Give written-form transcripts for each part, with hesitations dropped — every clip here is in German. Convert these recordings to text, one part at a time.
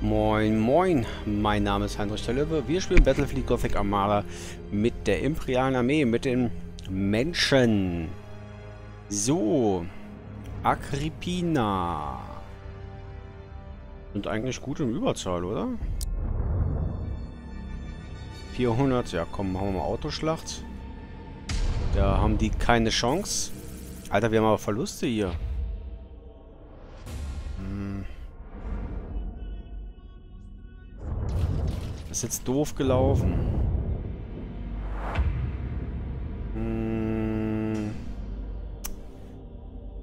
Moin Moin, mein Name ist Heinrich der Loewe. Wir spielen Battlefleet Gothic Armada mit der Imperialen Armee, mit den Menschen. So, Agrippina. Sind eigentlich gut in Überzahl, oder? 400, ja komm, machen wir mal Autoschlacht. Da haben die keine Chance. Alter, wir haben aber Verluste hier. Das ist jetzt doof gelaufen.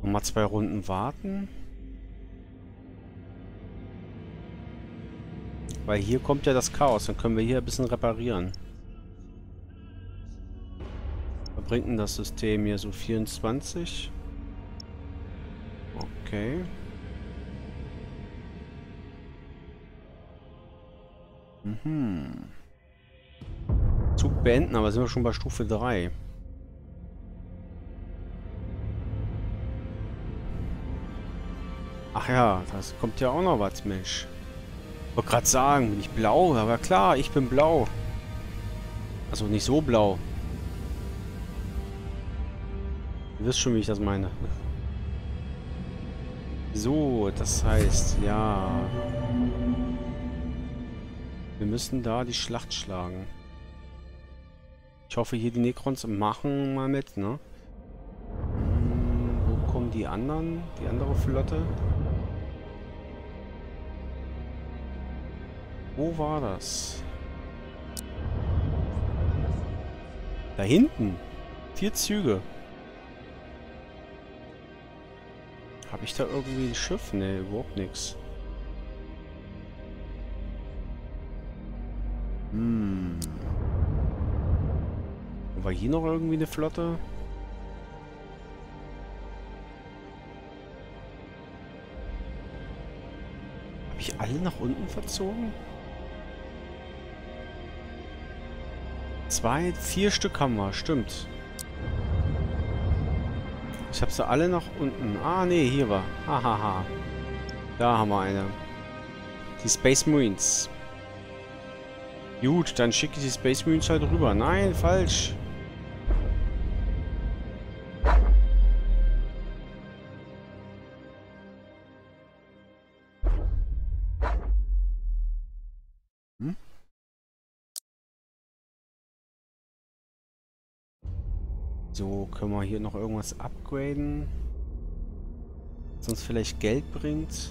Nochmal 2 Runden warten. Weil hier kommt ja das Chaos, dann können wir hier ein bisschen reparieren. Was bringt denn das System hier so? 24? Okay. Zug beenden, aber sind wir schon bei Stufe 3. Ach ja, das kommt ja auch noch was, Mensch. Ich wollte gerade sagen, bin ich blau? Aber klar, ich bin blau. Also nicht so blau. Ihr wisst schon, wie ich das meine. So, das heißt, ja... Wir müssen da die Schlacht schlagen. Ich hoffe, hier die Necrons machen mal mit, ne? Wo kommen die anderen? Die andere Flotte? Wo war das? Da hinten! 4 Züge. Habe ich da irgendwie ein Schiff? Ne, überhaupt nichts. War hier noch irgendwie eine Flotte? Habe ich alle nach unten verzogen? 4 Stück haben wir, stimmt. Ich habe sie alle nach unten. Ah, nee, hier war. Hahaha. Da haben wir eine. Die Space Marines. Gut, dann schicke ich die Space Marines halt rüber. Nein, falsch. Hm? So, können wir hier noch irgendwas upgraden? Was uns vielleicht Geld bringt.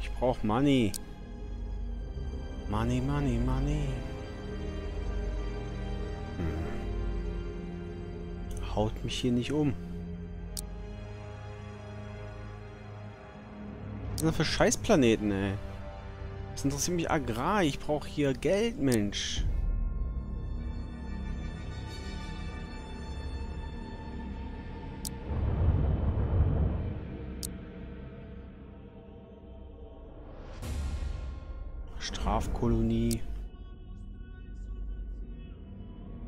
Ich brauche Money. Money, Money, Money. Haut mich hier nicht um. Was sind das für Scheißplaneten, ey? Das interessiert mich agrar. Ich brauche hier Geld, Mensch. Strafkolonie.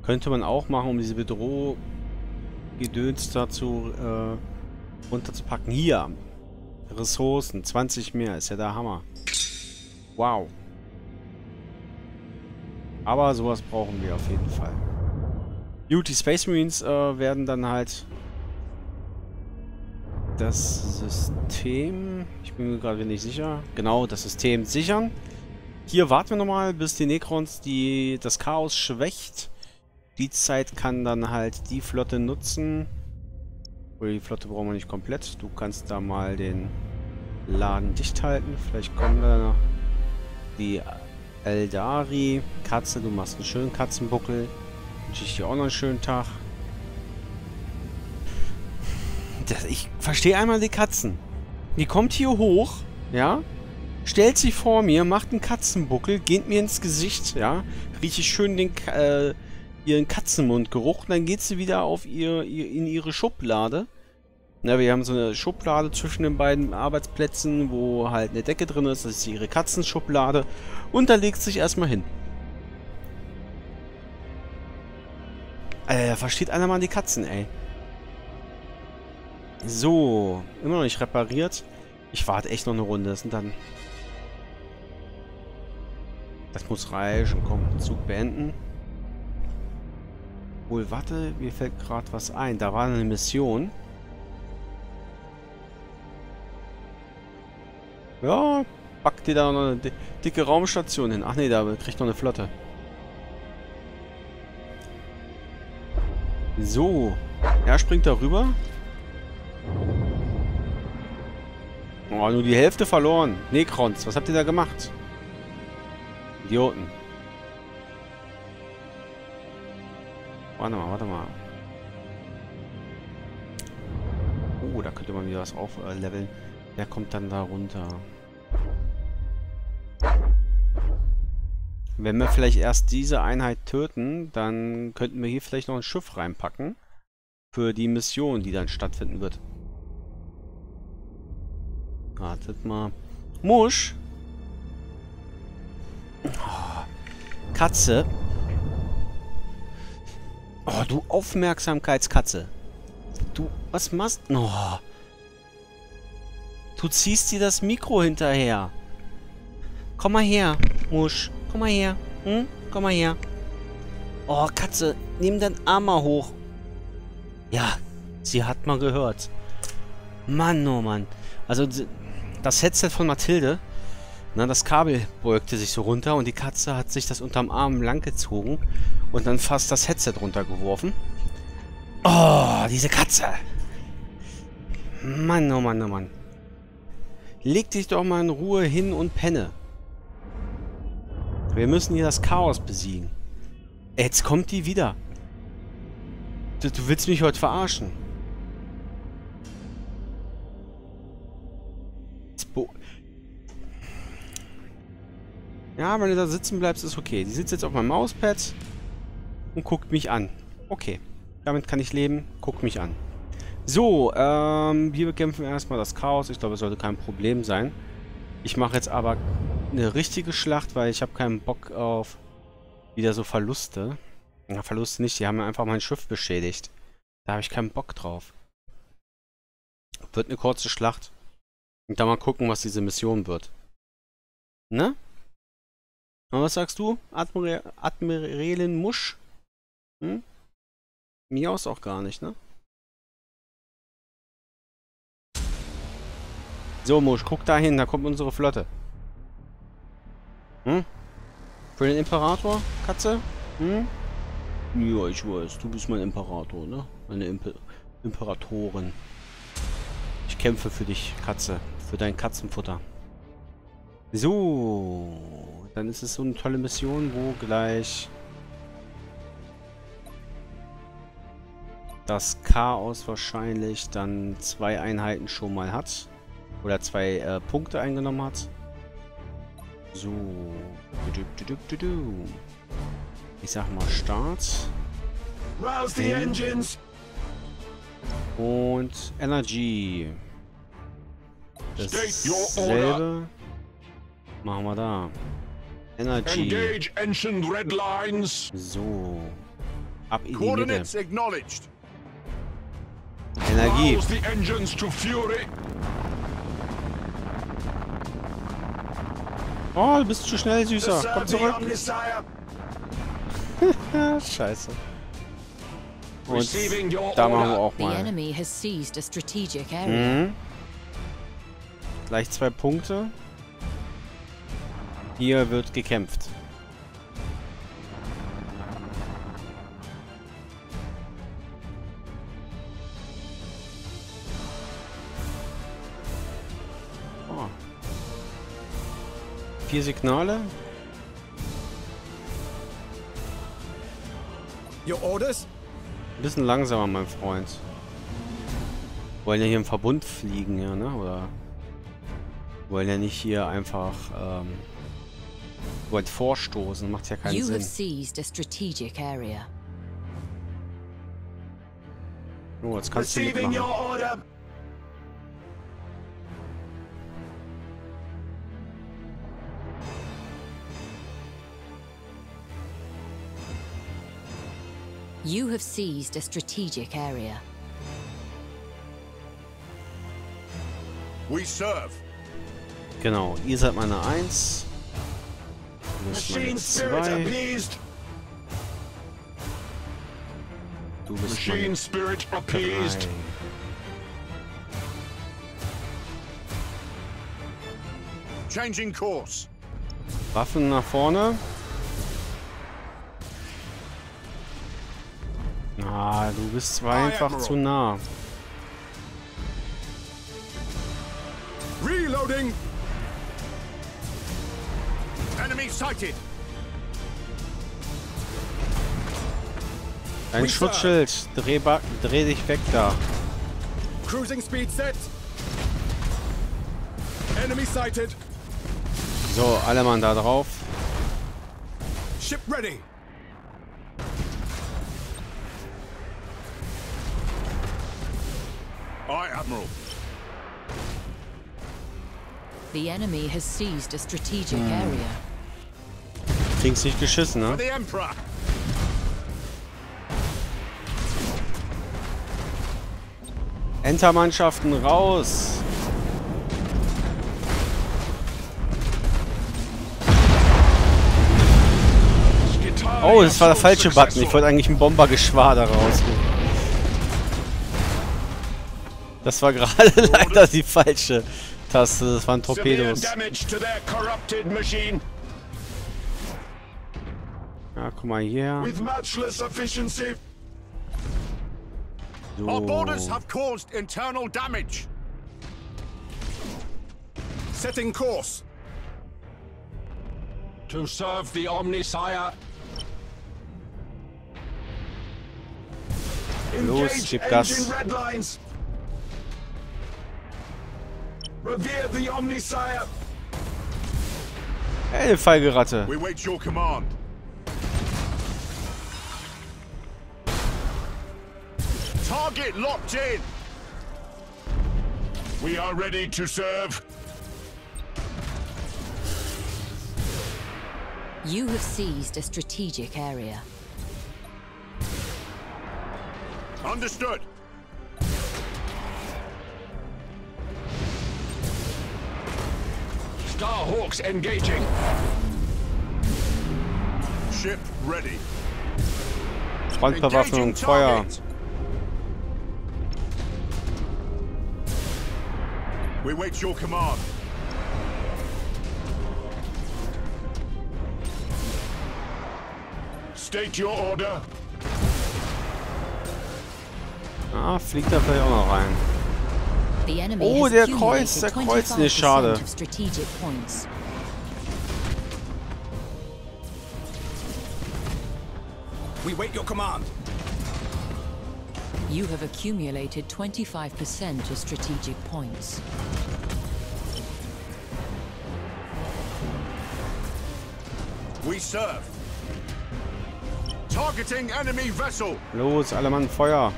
Könnte man auch machen, um diese Bedrohgedöns dazu runterzupacken. Hier. Ressourcen. 20 mehr. Ist ja der Hammer. Wow. Aber sowas brauchen wir auf jeden Fall. Gut, die Space Marines werden dann halt das System... Ich bin mir gerade nicht sicher. Genau, das System sichern. Hier warten wir nochmal, bis die Necrons das Chaos schwächt. Die Zeit kann dann halt die Flotte nutzen. Oder die Flotte brauchen wir nicht komplett. Du kannst da mal den Laden dicht halten. Vielleicht kommen da noch die Eldari. Katze, du machst einen schönen Katzenbuckel. Wünsche ich dir auch noch einen schönen Tag. Ich verstehe einmal die Katzen. Die kommt hier hoch, ja? Stellt sich vor mir, macht einen Katzenbuckel, geht mir ins Gesicht, ja, rieche ich schön den, ihren Katzenmundgeruch und dann geht sie wieder auf ihre Schublade. Na, wir haben so eine Schublade zwischen den beiden Arbeitsplätzen, wo halt eine Decke drin ist, das ist ihre Katzenschublade und da legt sie sich erstmal hin. Versteht einer mal die Katzen, ey. So, immer noch nicht repariert. Ich warte echt noch eine Runde, das sind dann... Das muss reichen, komm, Zug beenden. Wohl, warte, mir fällt gerade was ein. Da war eine Mission. Ja, packt ihr da noch eine dicke Raumstation hin. Ach nee, da kriegt noch eine Flotte. So, er springt da rüber. Oh, nur die Hälfte verloren. Necrons, was habt ihr da gemacht? Idioten. Warte mal, warte mal. Oh, da könnte man wieder was aufleveln. Wer kommt dann da runter? Wenn wir vielleicht erst diese Einheit töten, dann könnten wir hier vielleicht noch ein Schiff reinpacken. Für die Mission, die dann stattfinden wird. Wartet mal. Musch! Oh, Katze. Oh, du Aufmerksamkeitskatze. Du, was machst du? Oh. Du ziehst dir das Mikro hinterher. Komm mal her, Musch. Komm mal her. Hm? Komm mal her. Oh, Katze, nimm deinen Arm mal hoch. Ja, sie hat mal gehört. Mann, oh Mann. Also, das Headset von Mathilde, na, das Kabel beugte sich so runter und die Katze hat sich das unterm Arm langgezogen und dann fast das Headset runtergeworfen. Oh, diese Katze. Mann, oh Mann, oh Mann. Leg dich doch mal in Ruhe hin und penne. Wir müssen hier das Chaos besiegen. Jetzt kommt die wieder. Du willst mich heute verarschen. Ja, wenn du da sitzen bleibst, ist okay. Die sitzt jetzt auf meinem Mauspad und guckt mich an. Okay, damit kann ich leben. Guckt mich an. So, wir bekämpfen erstmal das Chaos. Ich glaube, es sollte kein Problem sein. Ich mache jetzt aber eine richtige Schlacht, weil ich habe keinen Bock auf wieder so Verluste. Na, Verluste nicht. Die haben einfach mein Schiff beschädigt. Da habe ich keinen Bock drauf. Wird eine kurze Schlacht. Und dann mal gucken, was diese Mission wird. Ne? Und was sagst du, Admiralin Musch? Hm? Mir aus auch gar nicht, ne? So, Musch, guck da hin, da kommt unsere Flotte. Hm? Für den Imperator, Katze? Hm? Ja, ich weiß, du bist mein Imperator, ne? Meine Imperatorin. Ich kämpfe für dich, Katze. Für dein Katzenfutter. So, dann ist es so eine tolle Mission, wo gleich das Chaos wahrscheinlich dann 2 Einheiten schon mal hat. Oder 2 Punkte eingenommen hat. So. Ich sag mal Start. Rouse the engines! Und Energy. Dasselbe machen wir da. Energy. So. Ab in die Mitte. Energie. Oh, du bist zu schnell, Süßer. Komm zurück. Scheiße. Und da machen wir auch mal. Mhm. Gleich 2 Punkte. Hier wird gekämpft. Oh. 4 Signale. Your orders? Ein bisschen langsamer, mein Freund. Wollen ja hier im Verbund fliegen, ja, ne? Oder wollen ja nicht hier einfach wollen vorstoßen, macht ja keinen Sinn. Oh, jetzt kannst du mitmachen. You have seized a strategic area. We serve. Genau, ihr seid meine 1. Machine Spirit appeased. Du bist Machine Spirit appeased. Changing course. Waffen nach vorne. Na, du bist zwar einfach zu nah. Reloading. Enemy sighted. Ein Schutzschild. Dreh dich weg da. Cruising speed set. Enemy sighted. So, alle Mann da drauf. Ship ready. Aye, Admiral. The enemy has seized a strategic area. Kriegst nicht geschissen, ne? The Emperor. Entermannschaften raus. Oh, das war der falsche Button. Ich wollte eigentlich ein Bombergeschwader rausholen. Das war gerade leider die falsche Taste. Das waren Torpedos. Ja, guck mal hier. So. Setting course. To serve the Omnissiah. Los, gib Gas. Revere the Omnissiah. Ey, feige Ratte. We wait your command. Target locked in. We are ready to serve. You have seized a strategic area. Understood. Starhawks engaging. Ship ready. Frontbewaffnung, Feuer. We wait your command. State your order. Ah, fliegt da vielleicht auch noch rein. Oh, der Kreuz, ne, schade. We wait your command. You have accumulated 25% of strategic points. We serve. Targeting enemy vessel. Los, alle Mann, Feuer.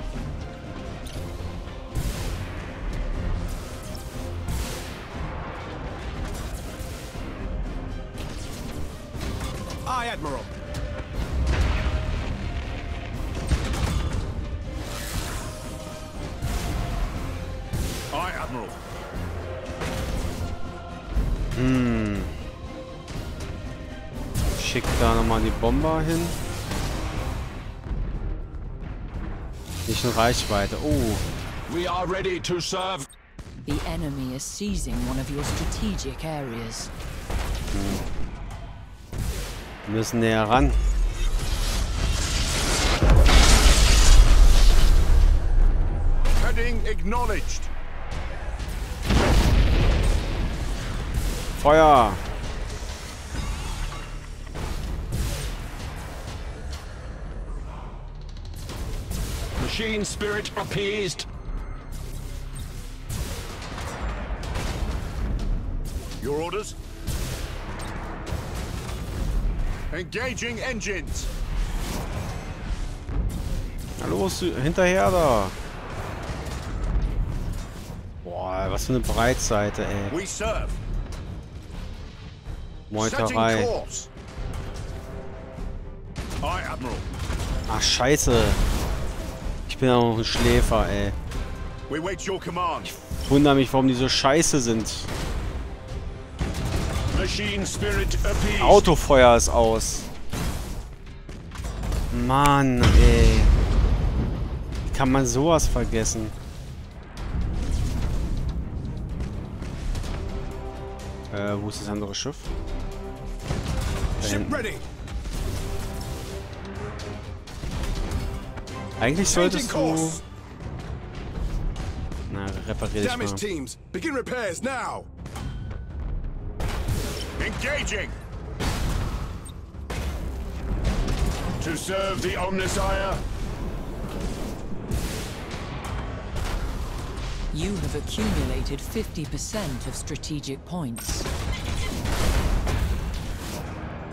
Aye, Admiral. Aye, Admiral. Schick da nochmal die Bomber hin. Nicht in Reichweite. Oh. We are ready to serve. The enemy is seizing one of your strategic areas. Wir müssen näher ran. Heading acknowledged. Feuer. Machine Spirit appeased. Your orders? Engaging engines. Na los, hinterher da. Boah, was für eine Breitseite, ey. Meuterei. Aye, Admiral. Ach, scheiße. Ich bin auch ein Schläfer, ey. Ich wundere mich, warum die so scheiße sind. Autofeuer ist aus. Mann, ey. Wie kann man sowas vergessen? Wo ist das andere Schiff? Eigentlich solltest du... Na, reparier dich mal. Engaging. To serve the Omnissiah. You have accumulated 50% of strategic points.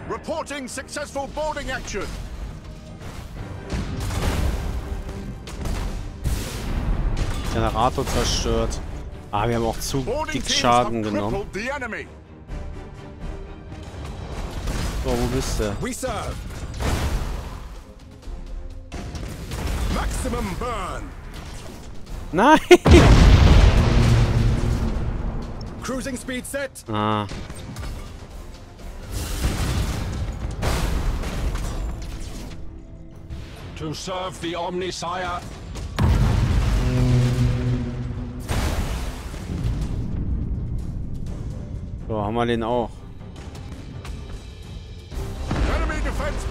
Reporting successful boarding action. Generator zerstört. Ah, wir haben auch zu dick Schaden genommen. So, wo bist du? Maximum Burn. Nein! Cruising Speed set. Ah. To serve the Omnissiah. So, haben wir den auch.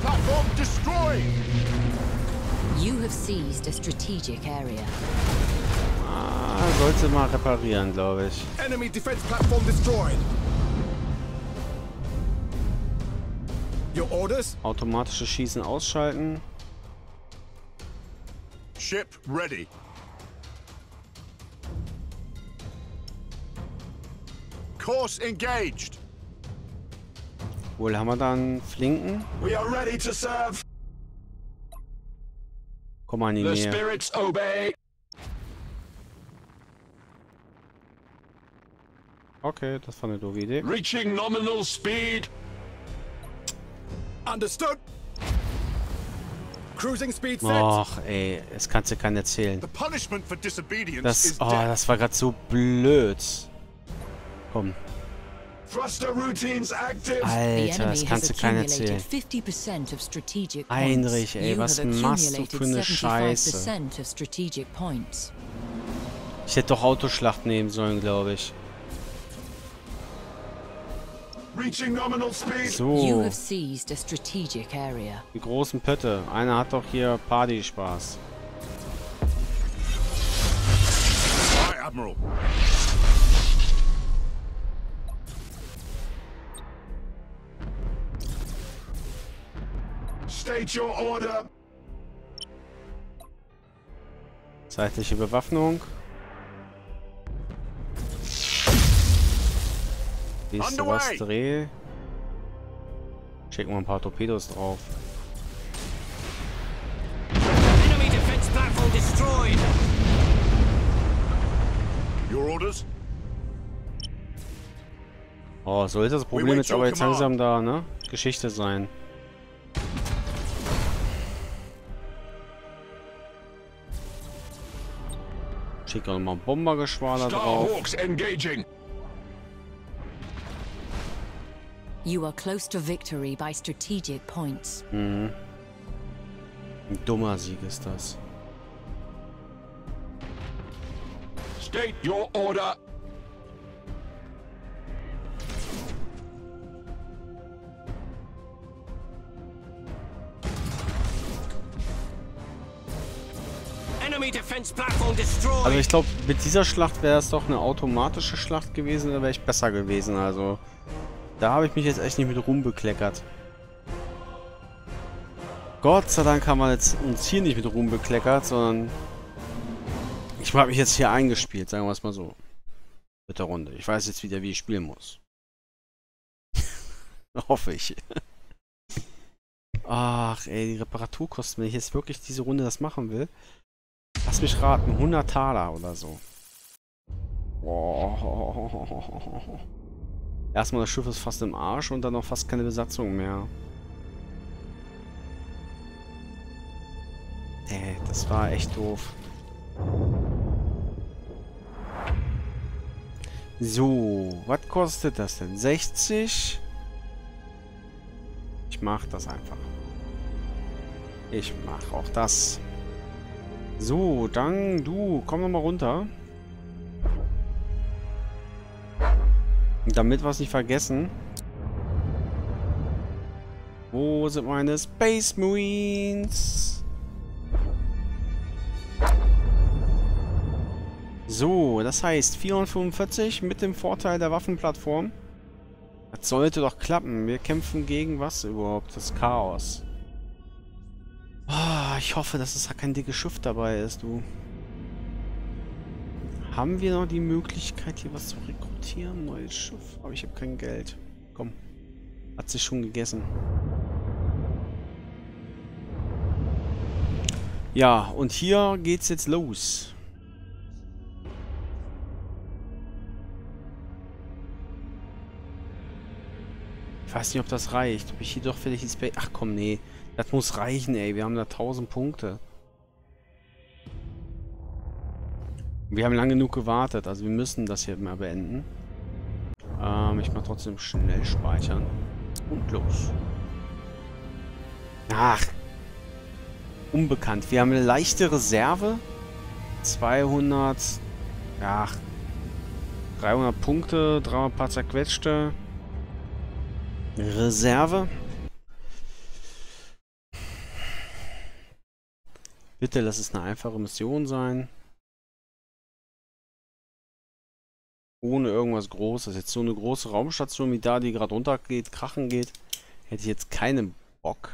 Platform destroyed. You have seized a strategic area. Ah, sollte mal reparieren, glaube ich. Enemy defense platform destroyed. Your orders? Automatisches Schießen ausschalten. Ship ready. Course engaged. Wohl haben wir da einen Flinken? We are ready to serve. Komm mal in die Nähe. The spirits obey. Okay, das war eine doofe Idee. Reaching nominal speed. Understood. Cruising speed set. Och, ey, das kannst du keinen erzählen. The punishment for disobedience is death. Oh, das war gerade so blöd. Komm. Alter, das kannst du keiner erzählen. Heinrich, ey, was machst du für eine Scheiße? Ich hätte doch Autoschlacht nehmen sollen, glaube ich. So. Die großen Pötte. Einer hat doch hier Party-Spaß. Admiral. State your order. Zeitliche Bewaffnung. Siehst du was? Dreh. Schicken wir ein paar Torpedos drauf. Enemy defense platform destroyed. Your orders? Oh, so ist das Problem jetzt aber jetzt langsam da, ne? Geschichte sein. Schick auch mal Bombergeschwader drauf. You are close to victory by strategic points. Mhm. Ein dummer Sieg ist das. State your order. Also ich glaube, mit dieser Schlacht wäre es doch eine automatische Schlacht gewesen, da wäre ich besser gewesen. Also da habe ich mich jetzt echt nicht mit rumbekleckert. Gott sei Dank haben wir jetzt uns hier nicht mit rumbekleckert, sondern ich habe mich jetzt hier eingespielt, sagen wir es mal so. Mit der Runde. Ich weiß jetzt wieder, wie ich spielen muss. Hoffe ich. Ach ey, die Reparaturkosten, wenn ich jetzt wirklich diese Runde das machen will. Lass mich raten, 100 Taler oder so. Oh. Erstmal das Schiff ist fast im Arsch und dann noch fast keine Besatzung mehr. Nee, das war echt doof. So, was kostet das denn? 60? Ich mach das einfach. Ich mach auch das. So, dann du, komm nochmal runter. Damit wir es nicht vergessen. Wo sind meine Space Marines? So, das heißt 445 mit dem Vorteil der Waffenplattform. Das sollte doch klappen. Wir kämpfen gegen was überhaupt? Das Chaos. Oh, ich hoffe, dass es da kein dickes Schiff dabei ist, du. Haben wir noch die Möglichkeit, hier was zu rekrutieren? Neues Schiff. Aber ich habe kein Geld. Komm. Hat sich schon gegessen. Ja, und hier geht's jetzt los. Ich weiß nicht, ob das reicht. Ob ich hier doch vielleicht die Space... Ach komm, nee. Das muss reichen, ey. Wir haben da 1000 Punkte. Wir haben lange genug gewartet, also wir müssen das hier mal beenden. Ich mache trotzdem schnell speichern. Und los. Ach. Unbekannt. Wir haben eine leichte Reserve. 200... Ach. 300 Punkte, 300 paar zerquetschte. Reserve. Bitte lass es eine einfache Mission sein. Ohne irgendwas Großes. Jetzt so eine große Raumstation wie da, die gerade runtergeht, krachen geht, hätte ich jetzt keinen Bock.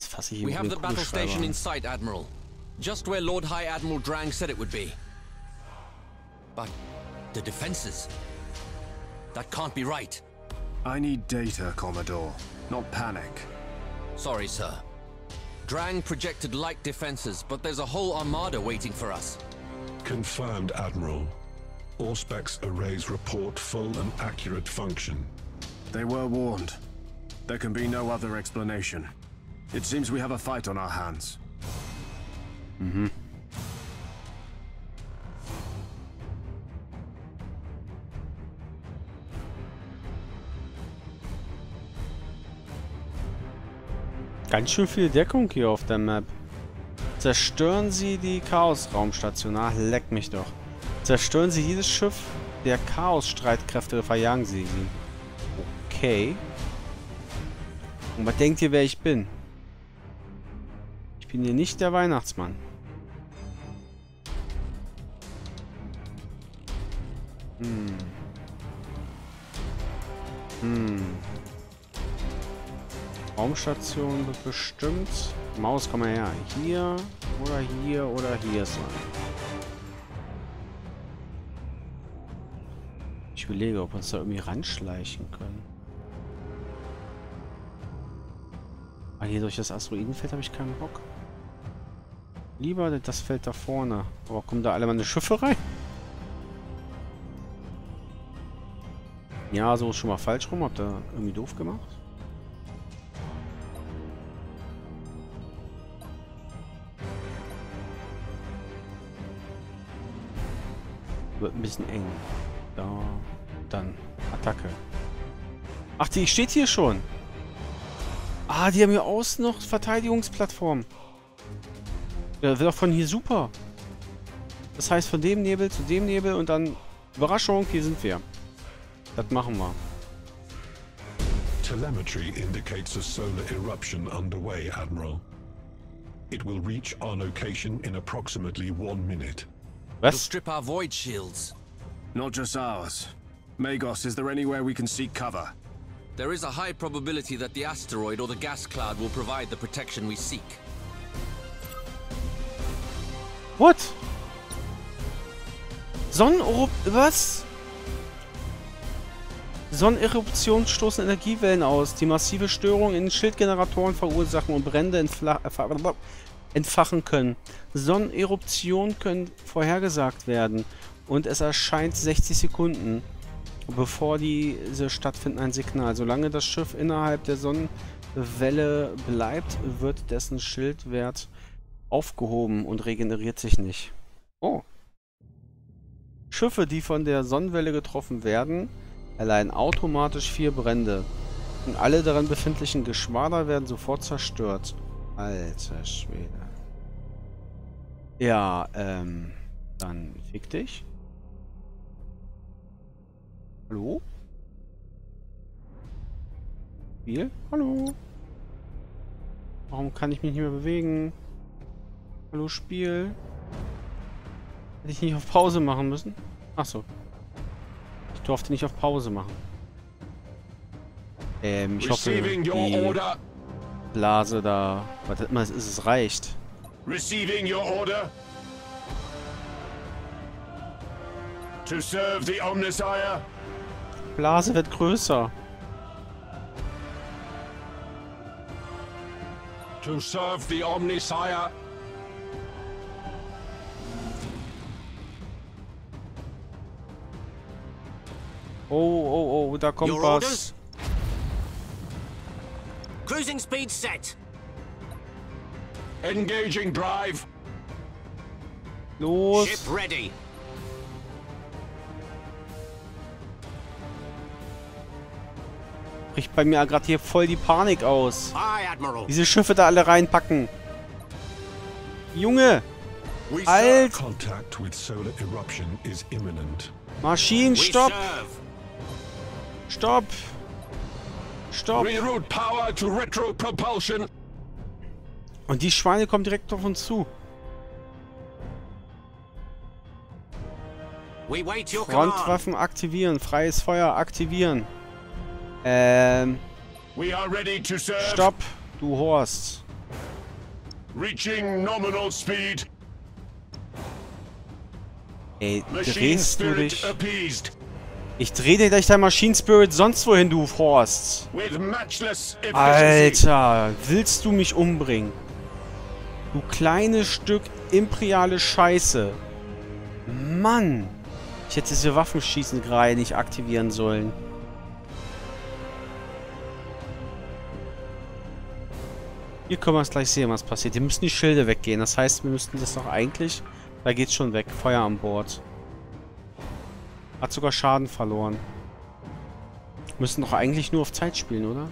Jetzt fasse ich hier den Kugelschreiber inside, Admiral. Just where Lord High Admiral Drang said it would be. But the defenses. That can't be right. I need data, Commodore, not panic. Sorry, sir. Drang projected light defenses, but there's a whole armada waiting for us. Confirmed, Admiral. Auspex arrays report full and accurate function. They were warned. There can be no other explanation. It seems we have a fight on our hands. Mm-hmm. Ganz schön viel Deckung hier auf der Map. Zerstören Sie die Chaos-Raumstation. Ach, leck mich doch. Zerstören Sie jedes Schiff der Chaos-Streitkräfte, verjagen Sie sie. Okay. Und was denkt ihr, wer ich bin? Ich bin hier nicht der Weihnachtsmann. Raumstation wird bestimmt. Maus, komm mal her. Hier oder hier oder hier sein. Ich überlege, ob wir uns da irgendwie ranschleichen können. Aber hier durch das Asteroidenfeld habe ich keinen Bock. Lieber das Feld da vorne. Aber kommen da alle meine Schiffe rein? Ja, so ist schon mal falsch rum. Habt ihr irgendwie doof gemacht? Wird ein bisschen eng. Da. Dann. Attacke. Ach, die steht hier schon. Ah, die haben hier außen noch Verteidigungsplattformen. Ja, wird auch von hier super. Das heißt, von dem Nebel zu dem Nebel und dann... Überraschung, hier sind wir. Das machen wir. Telemetry indicates a solar eruption underway, Admiral. It will reach our location in approximately 1 minute. We'll strip our void shields. Not just ours. Magos, is there anywhere we can seek cover? There is a high probability that the asteroid or the gas cloud will provide the protection we seek. What? Was? Sonneneruption stoßen Energiewellen aus, die massive Störungen in Schildgeneratoren verursachen und Brände entfachen können. Sonneneruptionen können vorhergesagt werden und es erscheint 60 Sekunden, bevor diese stattfinden, ein Signal. Solange das Schiff innerhalb der Sonnen Welle bleibt, wird dessen Schildwert aufgehoben und regeneriert sich nicht. Oh. Schiffe, die von der Sonnenwelle getroffen werden, erleiden automatisch 4 Brände. Und alle darin befindlichen Geschwader werden sofort zerstört. Alter Schwede. Ja, dann fick dich. Hallo? Spiel? Hallo? Warum kann ich mich nicht mehr bewegen? Hallo Spiel? Hätte ich nicht auf Pause machen müssen? Achso. Ich durfte nicht auf Pause machen. Ich hoffe, die Blase da... Wartet mal, es reicht. Receiving your order. To serve the Omnissiah. Blase wird größer. To serve the Omnissiah. Oh, oh, oh, da kommt your was. Orders? Cruising speed set. Engaging drive. Los. Ship ready. Bricht bei mir gerade hier voll die Panik aus. Aye, Admiral. Diese Schiffe da alle reinpacken. Junge. Alt. Contact with solar eruption is imminent. Maschinen, stopp. Stopp. Stopp. Reroute power to retro propulsion. Und die Schweine kommen direkt auf uns zu. Frontwaffen aktivieren, freies Feuer aktivieren. Stopp, du Horst. Reaching nominal speed. Ey, drehst du dich? Ich drehe dir gleich dein Machine Spirit sonst wohin, du Horst. Alter, willst du mich umbringen? Du kleines Stück imperiale Scheiße. Mann. Ich hätte diese Waffenschießen gerade nicht aktivieren sollen. Hier können wir es gleich sehen, was passiert. Hier müssen die Schilde weggehen. Das heißt, wir müssten das doch eigentlich... Da geht's schon weg. Feuer an Bord. Hat sogar Schaden verloren. Müssen doch eigentlich nur auf Zeit spielen, oder?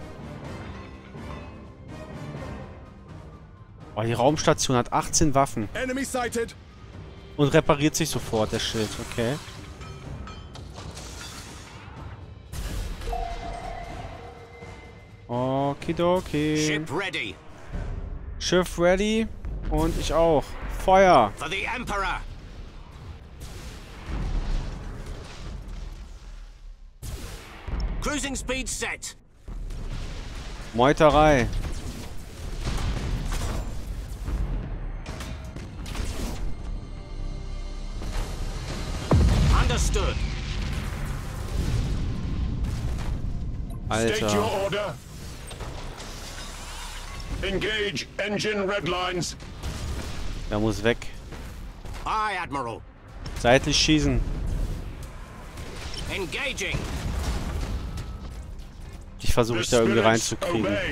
Oh, die Raumstation hat 18 Waffen. Und repariert sich sofort, der Schild. Okay. Okidoki. Schiff ready. Schiff ready. Und ich auch. Feuer. For the Emperor. Cruising speed set. Meuterei. Understood. State your order. Engage engine red lines. Er muss weg. Aye, Admiral. Seitlich schießen. Engaging. Ich versuche da irgendwie reinzukriegen. Obey.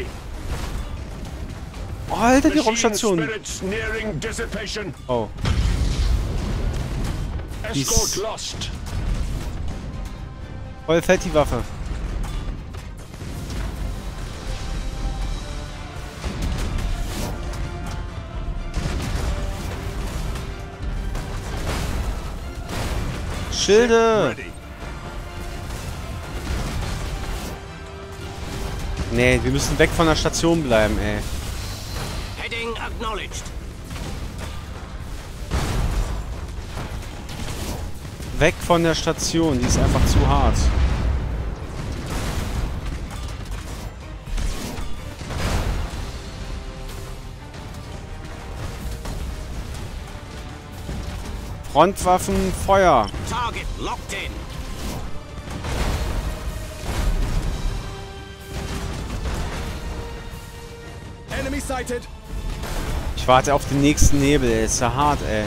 Alter, die Raumstation. Oh. Escort lost. Voll fett die Waffe. Schilde! Nee, wir müssen weg von der Station bleiben, ey. Heading acknowledged. Weg von der Station, die ist einfach zu hart. Frontwaffen, Feuer. Target locked in. Enemy sighted. Ich warte auf den nächsten Nebel, ey. Ist ja hart, ey.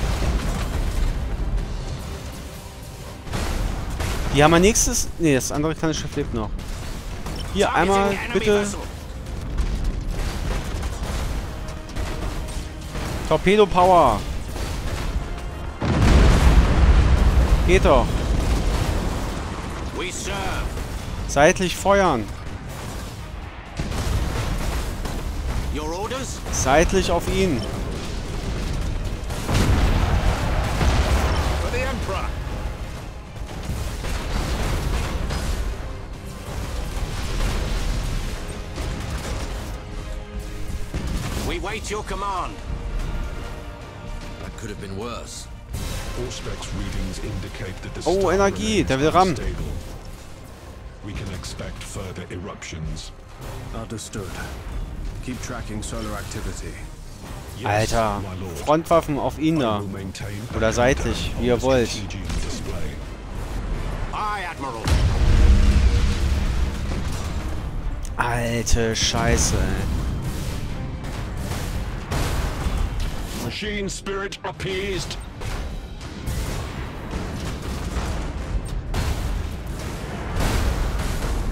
Die haben ein nächstes... Ne, das andere kleine Schiff lebt noch. Hier, einmal, bitte. Torpedo Power. Geht doch. Seitlich feuern. Seitlich auf ihn. Wait your command. That could have been worse. Auspex readings indicate that the star Energie, der will ran. We can expect further eruptions. Understood. Keep tracking solar activity. Alter, Frontwaffen auf ihn da. Oder seitlich, wie ihr wollt. Alte Scheiße. Machine spirit appeased.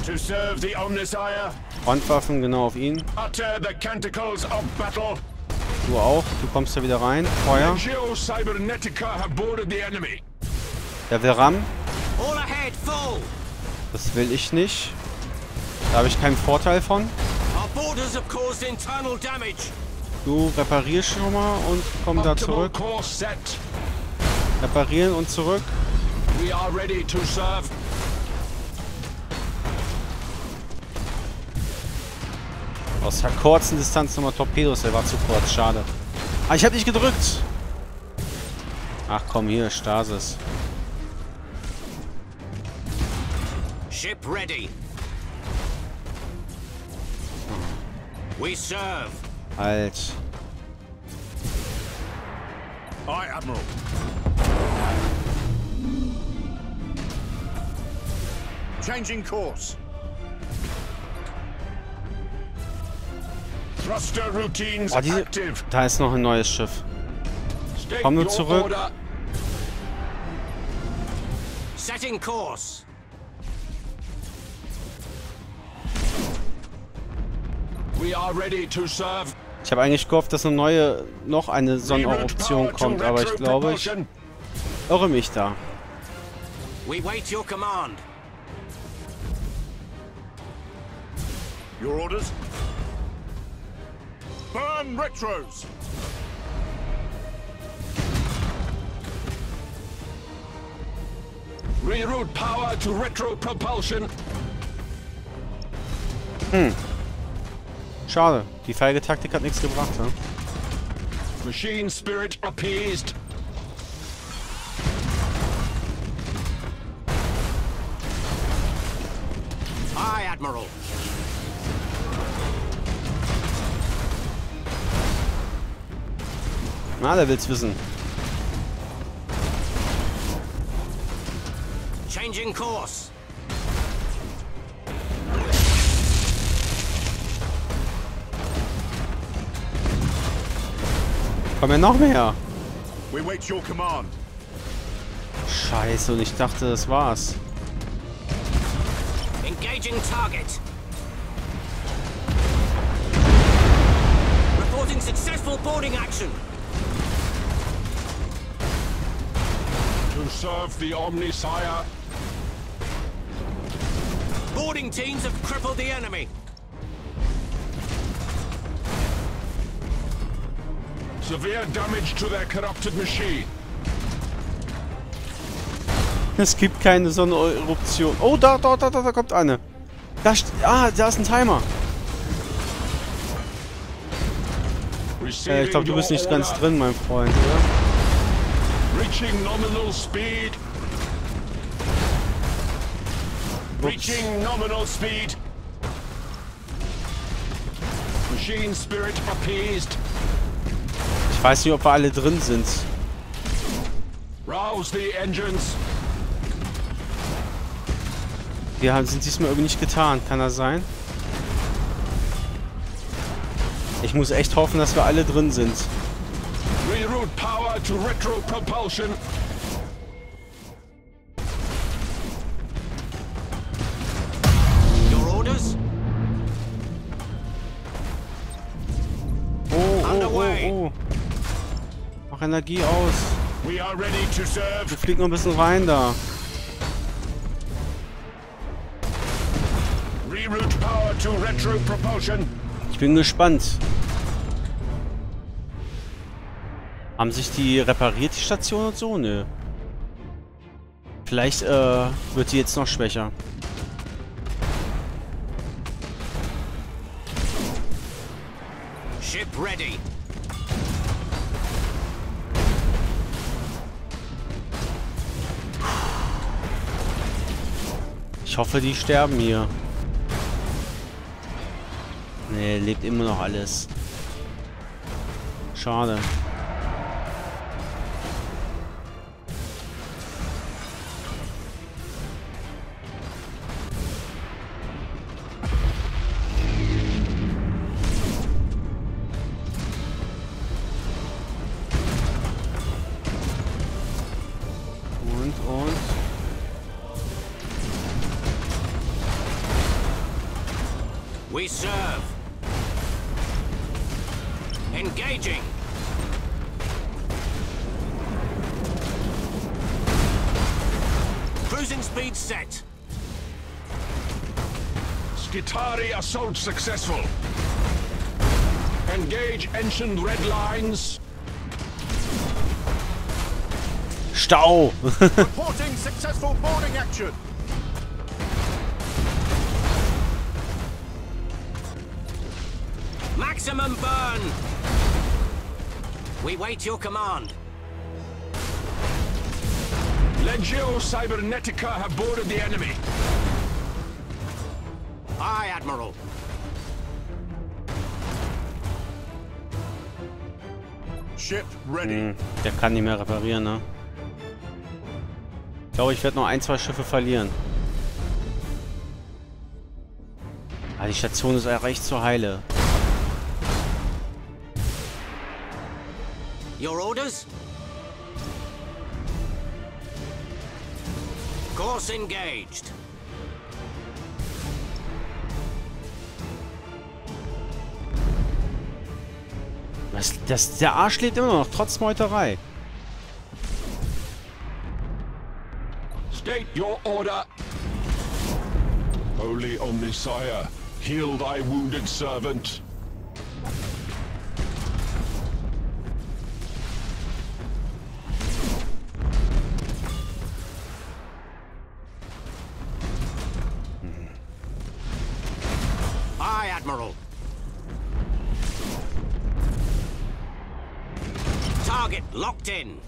To serve the Omnissiah. Frontwaffen genau auf ihn. Utter the canticles of battle. Du auch, du kommst da wieder rein. Feuer. Legio Cybernetica have boarded the enemy. Der will ran. All ahead, full. Das will ich nicht. Da habe ich keinen Vorteil von. Our borders have caused internal damage. Du reparierst schon mal und komm da zurück. Reparieren und zurück. We are ready to serve. Aus der kurzen Distanz nochmal Torpedos, der war zu kurz, schade. Ah, ich hab nicht gedrückt! Ach komm, hier, Stasis. Ship ready. We serve. Halt. Hi, Admiral. Changing course. Thruster routines active. Da ist noch ein neues Schiff. Komm nur zurück. Setting course. We are ready to serve. Ich habe eigentlich gehofft, dass noch eine Sonneneruption kommt, aber ich glaube, ich irre mich da. We wait your command. Your orders. Burn retros. Reroute power to retro propulsion. Schade, die feige Taktik hat nichts gebracht, ne? Machine spirit appeased. Aye, Admiral. Na, der will's wissen. Changing course. Kommen ja noch mehr. Scheiße, und ich dachte, das war's. Engaging target. Reporting successful boarding action. To serve the Omnissiah. Boarding teams have crippled the enemy. Severe damage to their corrupted machine. Es gibt keine Sonneneruption. Oh, da kommt eine. Da ist ein Timer. Ich glaube, du bist nicht ganz drin, mein Freund, oder? Reaching nominal speed. Reaching nominal speed. Machine spirit appeased. Ich weiß nicht, ob wir alle drin sind. Rouse the engines. Wir haben es diesmal irgendwie nicht getan. Kann das sein? Ich muss echt hoffen, dass wir alle drin sind. Reroute power to retro propulsion. Your orders? Oh, oh, oh, oh. Mach Energie aus. Wir fliegen noch ein bisschen rein da. Ich bin gespannt. Haben sich die repariert, die Station und so? Nö. Vielleicht wird die jetzt noch schwächer. Ship ready. Ich hoffe, die sterben hier. Nee, lebt immer noch alles. Schade. We serve. Engaging. Cruising speed set. Skitari assault successful. Engage ancient red lines. Stau. Reporting successful boarding action. Maximum burn. We wait your command. Legio Cybernetica have boarded the enemy. Aye, Admiral. Ship ready. Der kann nicht mehr reparieren, ne? Ich glaube, ich werde noch ein, zwei Schiffe verlieren. Ah, die Station ist erreicht zur Heile. Your orders? Course engaged. Der Arsch lebt immer noch, trotz Meuterei. State your order. Holy Omnissiah, heal thy wounded servant.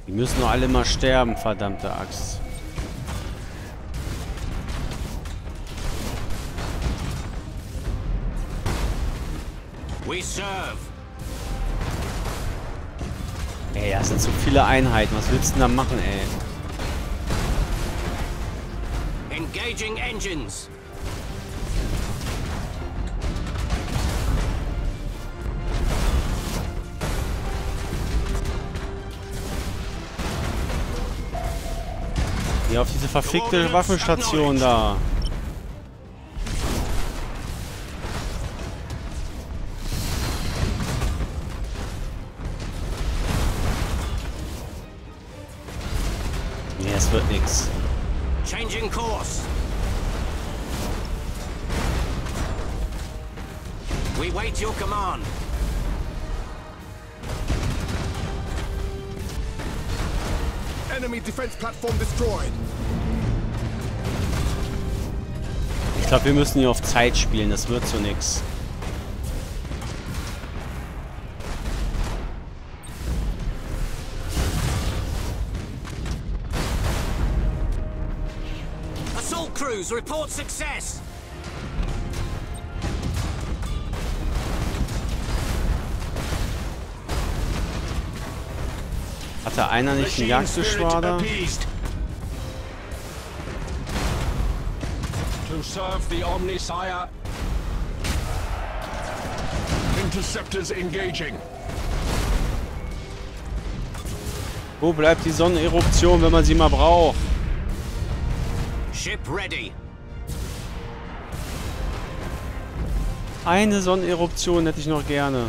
Die müssen nur alle mal sterben, verdammte Axt. We serve. Ey, das sind so viele Einheiten. Was willst du denn da machen, ey? Engaging engines. Auf diese verfickte Waffenstation da. Nee, es wird nix. Changing course. We wait your command. Ich glaube, wir müssen hier auf Zeit spielen, das wird so nix. Assault Crews report success. Hatte einer nicht einen Jagdgeschwader? To serve the Omnissiah. Interceptors engaging. Wo bleibt die Sonneneruption, wenn man sie mal braucht? Ship ready. Eine Sonneneruption hätte ich noch gerne.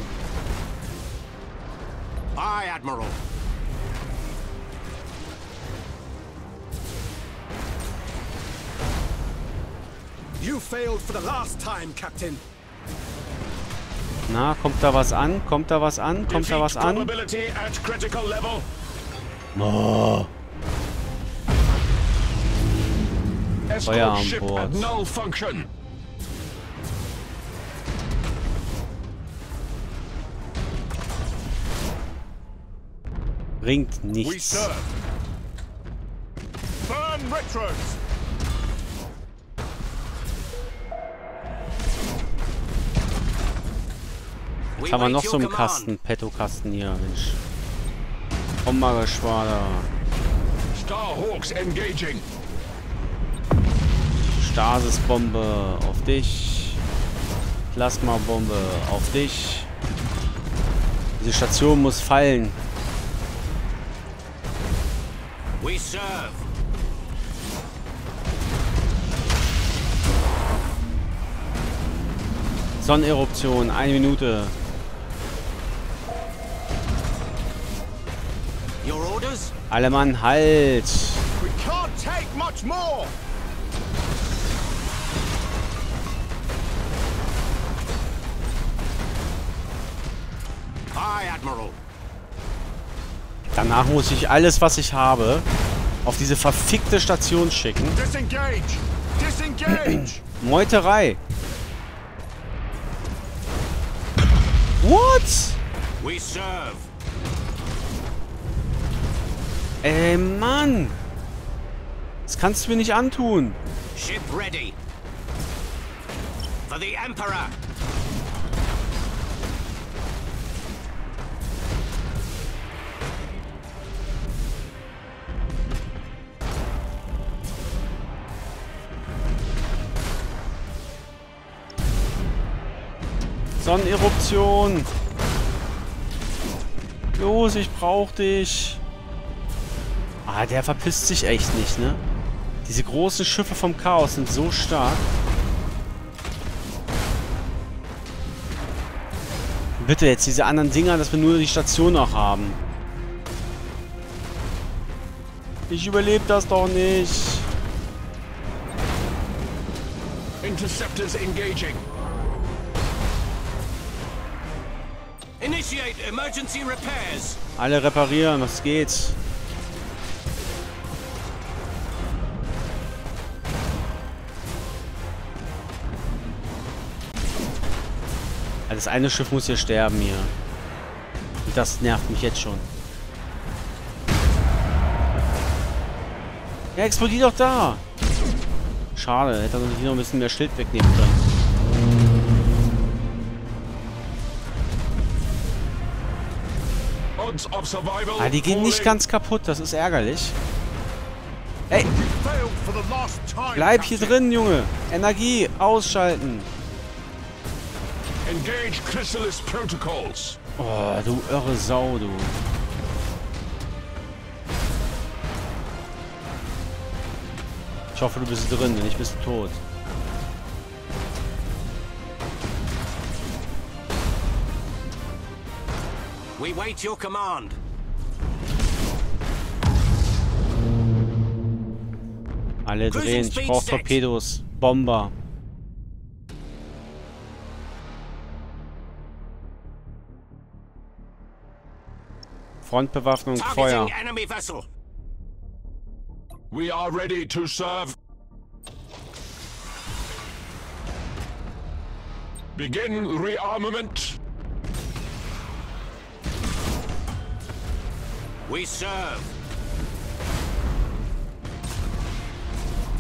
Aye, Admiral. You failed for the last time, Captain. Na, kommt da was an? Kommt da was an? Kommt da was an? Oh. Feuer an Bord. Bringt nichts. Jetzt haben wir noch so einen Kasten, Petto-Kasten hier, Mensch. Omega-Geschwader. Starhawks engaging. Stasis-Bombe auf dich. Plasma-Bombe auf dich. Diese Station muss fallen. We serve. Sonneneruption, 1 Minute. Alle Mann, halt! We can't take much more. Hi, Admiral. Danach muss ich alles, was ich habe, auf diese verfickte Station schicken. Disengage. Disengage. Meuterei. What? We serve. Ey, Mann! Das kannst du mir nicht antun! Ship ready. For the Emperor. Sonneneruption! Los, ich brauch dich! Ah, der verpisst sich echt nicht, ne? Diese großen Schiffe vom Chaos sind so stark. Bitte jetzt diese anderen Dinger, dass wir nur die Station noch haben. Ich überlebe das doch nicht. Interceptors engaging. Initiate emergency repairs. Alle reparieren, was geht's? Das eine Schiff muss hier sterben hier. Und das nervt mich jetzt schon. Er explodiert doch da. Schade, hätte er hier noch ein bisschen mehr Schild wegnehmen können. Ah, die gehen nicht ganz kaputt, das ist ärgerlich. Ey! Bleib hier drin, Junge! Energie ausschalten! Engage Chrysalis Protocols. Oh, du irre Sau, du. Ich hoffe, du bist drin, wenn nicht bist du tot. We wait your command. Alle drehen, ich brauche Torpedos, Bomber. Frontbewaffnung, Feuer. We are ready to serve. Begin rearmament. We serve.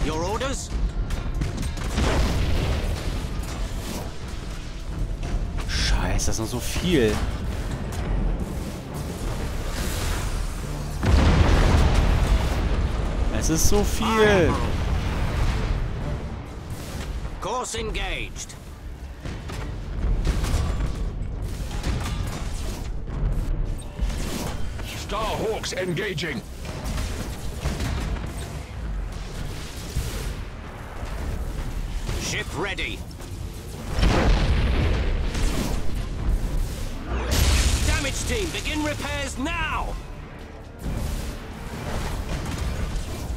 Your orders? Scheiße, das ist noch so viel. Es ist so viel. Course engaged. Starhawks engaging. Ship ready. Damage team, begin repairs now.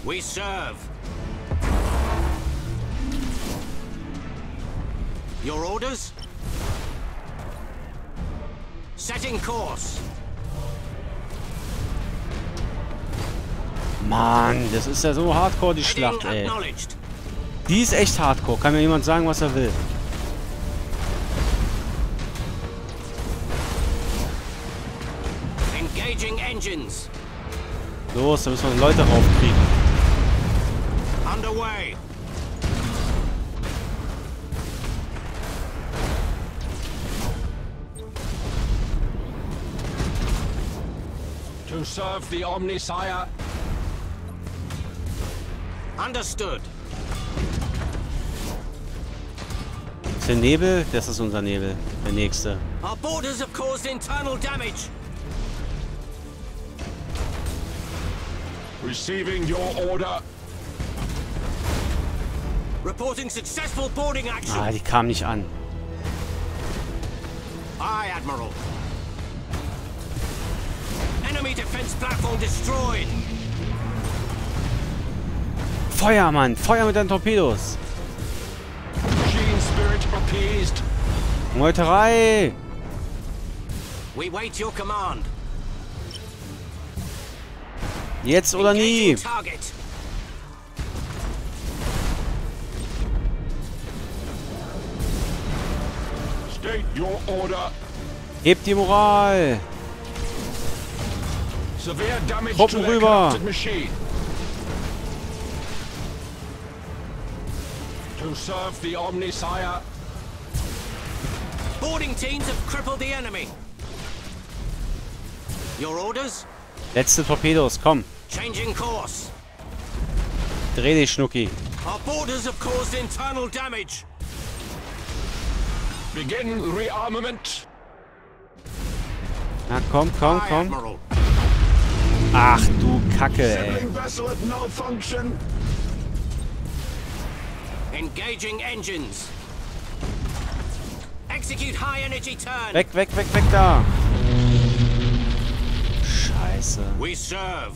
We serve. Your orders? Setting course. Mann, das ist ja so hardcore, die Schlacht, ey. Die ist echt hardcore. Kann mir jemand sagen, was er will? Engaging engines. Los, da müssen wir Leute raufkriegen. Underway. To serve the Omnissiah. Understood. Ist der Nebel? Das ist unser Nebel. Der nächste. Our borders have caused internal damage. Receiving your order. Reporting successful boarding action. Ah, die kam nicht an. Aye, Admiral. Enemy defense platform destroyed. Feuer, Mann! Feuer mit deinen Torpedos! Meuterei! Jetzt oder nie! Hebt die Moral! Truppen rüber! To serve the Omnissiah. Boarding teams have crippled the enemy. Your orders? Letzte Torpedos, komm. Changing course. Dreh dich, Schnucki. Our borders have caused internal damage. Begin rearmament. Na komm, komm, komm. Ach du Kacke, ey. Engaging engines. Execute high energy turn. Weg, weg, weg, weg da. Scheiße. We serve.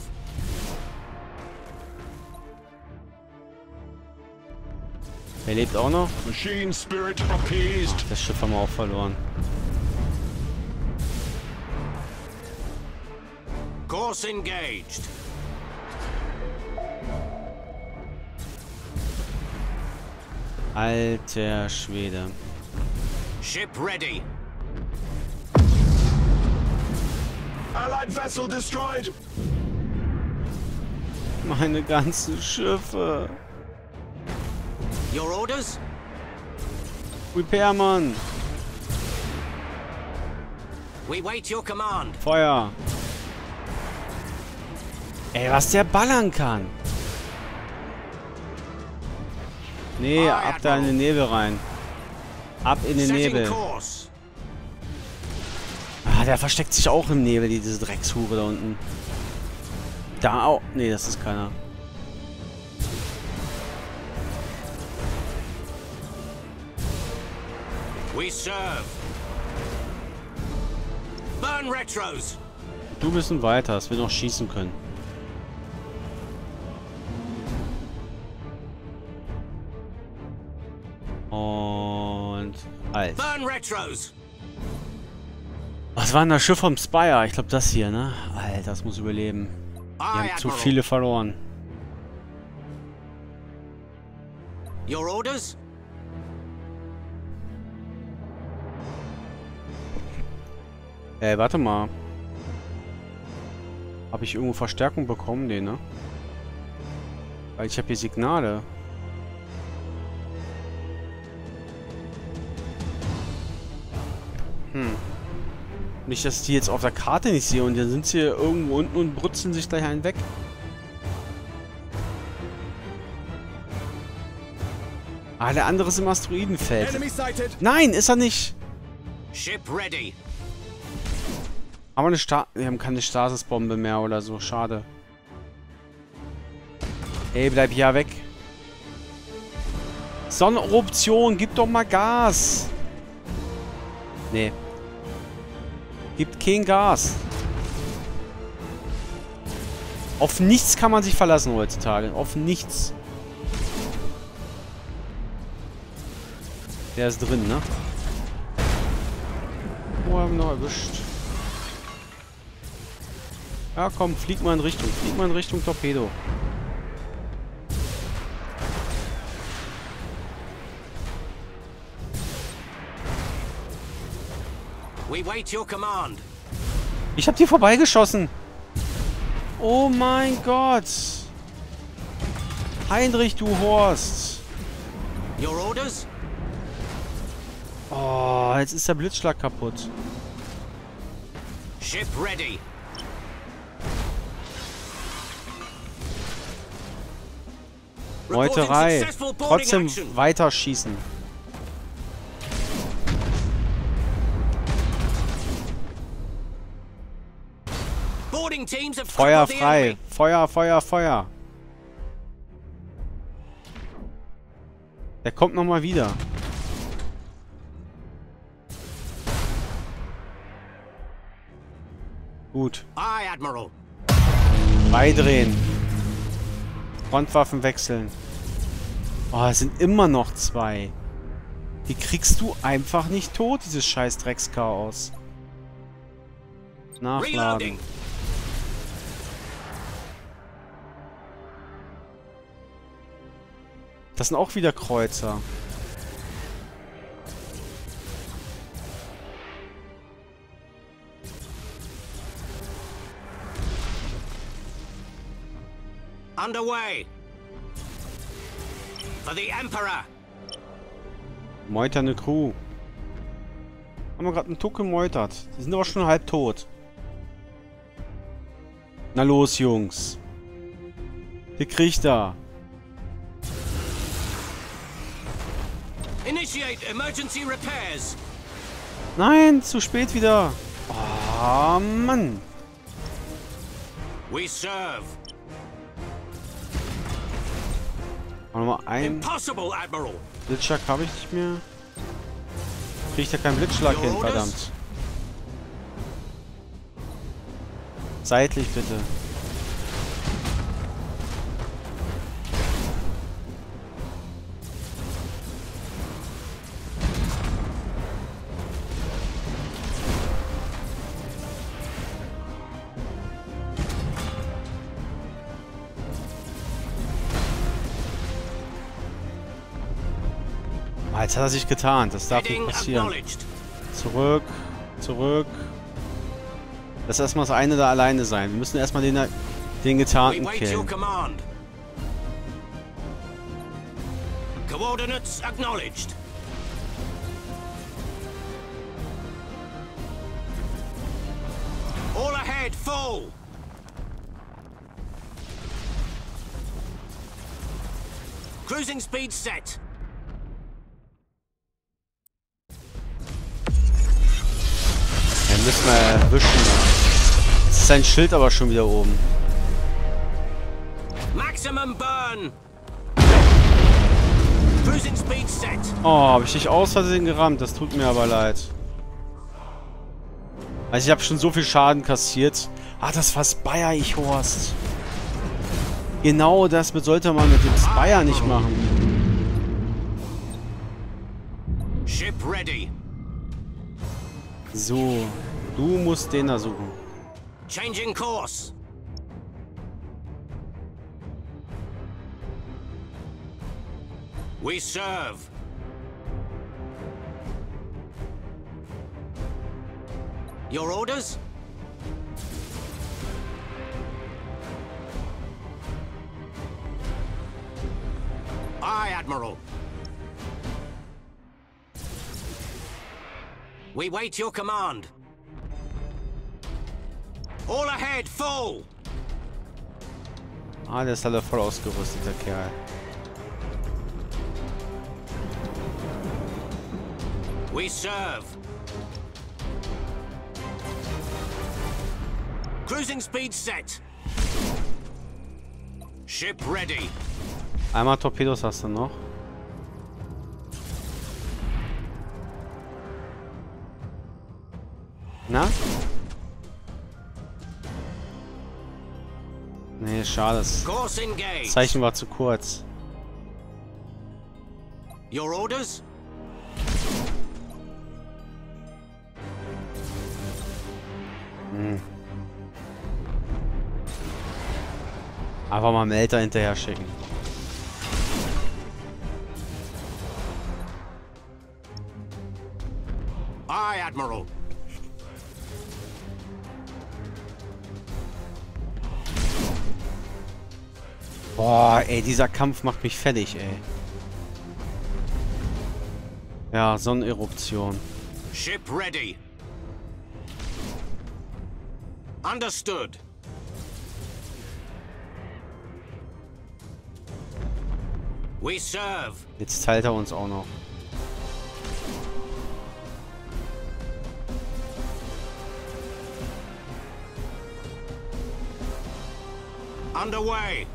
Wer lebt auch noch? Machine Spirit appeased. Ach, das Schiff haben wir auch verloren. Course engaged. Alter Schwede. Ship ready. Allied vessel destroyed. Meine ganzen Schiffe. Your orders? Repairman. We wait your command. Feuer. Ey, was der ballern kann. Nee, ab da in den Nebel rein. Ab in den Nebel. Ah, der versteckt sich auch im Nebel, diese Dreckshure da unten. Da auch. Nee, das ist keiner. We serve. Burn Retros. Du bist ein weiter, dass wir noch schießen können. Und alt. Was war denn das Schiff vom Spire? Ich glaube das hier, ne? Alter, das muss überleben. Die haben zu viele verloren. Your orders? Ey, warte mal. Habe ich irgendwo Verstärkung bekommen? Nee, ne? Weil ich habe hier Signale. Nicht, dass ich die jetzt auf der Karte nicht sehe und dann sind sie irgendwo unten und brutzeln sich gleich einen weg. Ah, der andere ist im Asteroidenfeld. Nein, ist er nicht. Ship ready. Haben wir eine Wir haben keine Stasis-Bombe mehr oder so. Schade. Ey, bleib hier weg. Sonneneruption, gib doch mal Gas. Nee. Gibt kein Gas. Auf nichts kann man sich verlassen heutzutage. Auf nichts. Der ist drin, ne? Oh, haben wir noch erwischt. Ja, komm, flieg mal in Richtung. Flieg mal in Richtung Torpedo. We wait your command. Ich hab dir vorbeigeschossen. Oh mein Gott. Heinrich, du Horst. Your orders? Oh, jetzt ist der Blitzschlag kaputt. Ship ready. Meuterei. Trotzdem weiterschießen. Feuer frei. Feuer, Feuer, Feuer. Der kommt nochmal wieder. Gut. Beidrehen. Frontwaffen wechseln. Oh, es sind immer noch zwei. Die kriegst du einfach nicht tot, dieses scheiß Dreckschaos. Nachladen. Das sind auch wieder Kreuzer. Underway. For the Emperor. Meuterne Crew. Haben wir gerade einen Tuck gemeutert. Die sind aber schon halb tot. Na los, Jungs. Die kriegt da. Initiate emergency repairs. Nein, zu spät wieder. Oh, Mann. We serve. Nochmal einen Blitzschlag habe ich nicht mehr. Kriegt ja keinen Blitzschlag hin, verdammt. Seitlich bitte. Jetzt hat er sich getarnt, das darf nicht passieren. Zurück, zurück. Lass erstmal das eine da alleine sein. Wir müssen erstmal den Getarnten killen. Coordinates acknowledged. All ahead, full. Cruising speed set. Müssen wir erwischen. Jetzt ist sein Schild aber schon wieder oben. Maximum Burn. Cruising Speed set. Oh, habe ich dich aus Versehen gerammt. Das tut mir aber leid. Also ich habe schon so viel Schaden kassiert. Ah, das war Spire, ich Horst. Genau das sollte man mit dem Spire nicht machen. Ship ready. So. Du musst den da suchen. Changing course. We serve. Your orders? Aye, Admiral. We wait your command. All ahead, full! Ah, der ist alle voll ausgerüstet, der Kerl. We serve. Cruising speed set. Ship ready. Einmal Torpedos hast du noch. Na? Nee, schade. Das Zeichen war zu kurz. Your orders? Einfach mal Melter hinterher schicken. Aye, Admiral. Boah, ey, dieser Kampf macht mich fertig, ey. Ja, Sonneneruption. Ship ready. Understood. We serve. Jetzt teilt er uns auch noch. Underway.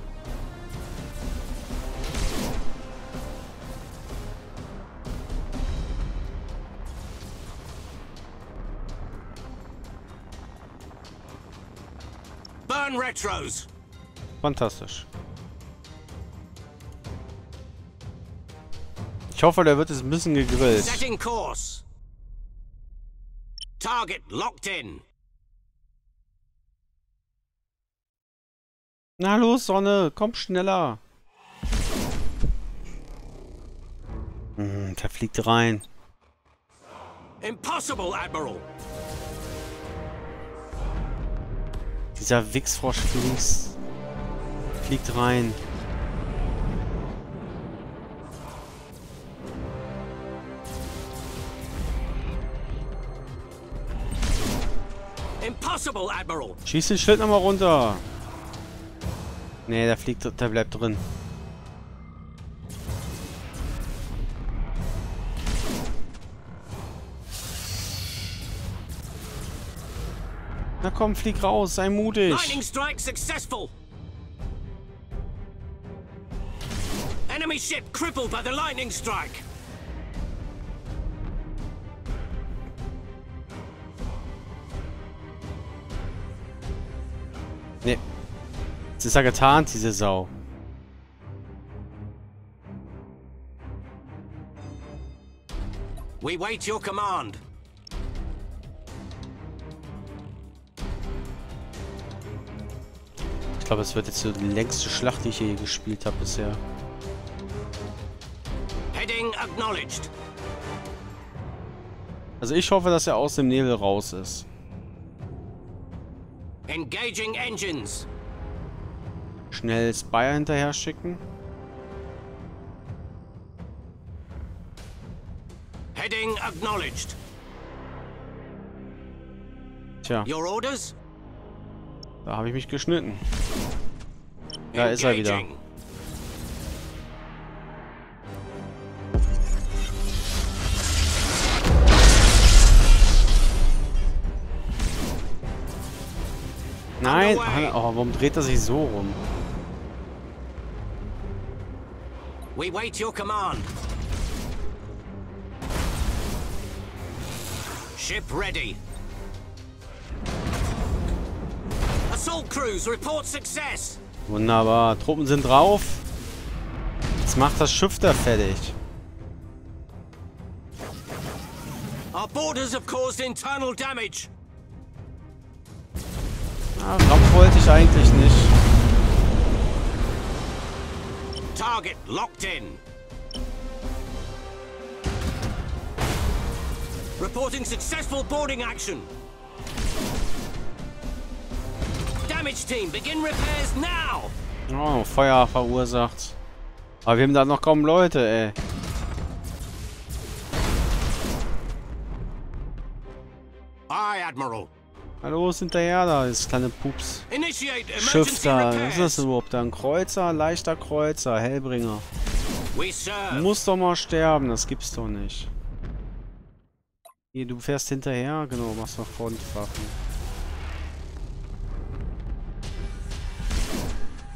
Burn retros. Fantastisch. Ich hoffe, der wird es ein bisschen gegrillt. Setting course. Target locked in. Na los, Sonne, komm schneller. Der fliegt rein. Impossible, Admiral. Dieser Wichsfrosch fliegt rein. Impossible, Admiral. Schieß den Schild nochmal runter. Nee, der bleibt drin. Na komm, flieg raus, sei mutig. Lightning Strike successful. Enemy ship crippled by the lightning strike. Nee. Jetzt ist er getarnt, diese Sau. We wait your command. Ich glaube, es wird jetzt so die längste Schlacht, die ich hier gespielt habe bisher. Heading acknowledged. Also ich hoffe, dass er aus dem Nebel raus ist. Engaging engines. Schnell Spire hinterher schicken. Heading acknowledged. Tja. Your orders? Da habe ich mich geschnitten. Da ist er wieder. Nein, oh, warum dreht er sich so rum? We wait your command. Ship ready. Assault Cruise report success. Wunderbar, Truppen sind drauf. Jetzt macht das Schiff da fertig. Our borders have caused internal damage. Na, drauf wollte ich eigentlich nicht. Target locked in. Reporting successful boarding action. Damage team, begin repairs now. Oh, Feuer verursacht. Aber wir haben da noch kaum Leute, ey. Aye, Admiral. Hallo, ist hinterher da, das kleine Pups. Schiff da, was ist das denn überhaupt da? Ein Kreuzer, leichter Kreuzer, Hellbringer. Muss doch mal sterben, das gibt's doch nicht. Hier, du fährst hinterher, genau, machst mal Frontwaffen.